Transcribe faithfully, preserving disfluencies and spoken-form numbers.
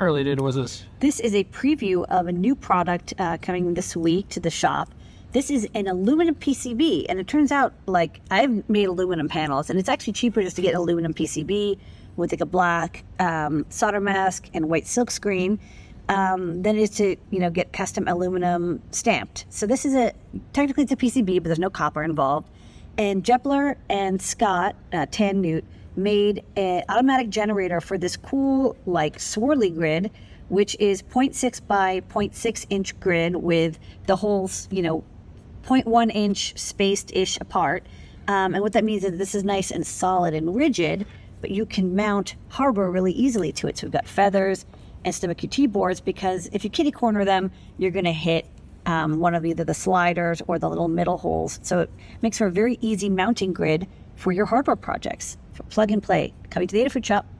early data was this? This is a preview of a new product uh, coming this week to the shop. This is an aluminum P C B, and it turns out, like, I've made aluminum panels, and it's actually cheaper just to get an aluminum P C B with, like, a black um, solder mask and white silkscreen um, than it is to, you know, get custom aluminum stamped. So this is a, technically it's a P C B, but there's no copper involved. And Jepler and Scott, uh, Tannewitt, made an automatic generator for this cool, like, swirly grid, which is zero point six by zero point six inch grid with the holes, you know, zero point one inch spaced-ish apart. Um, and what that means is this is nice and solid and rigid, but you can mount hardware really easily to it. So we've got Feathers and Stemma Q T boards, because if you kitty corner them, you're going to hit um, one of either the sliders or the little middle holes. So it makes for a very easy mounting grid for your hardware projects. For plug and play, coming to the Adafruit shop.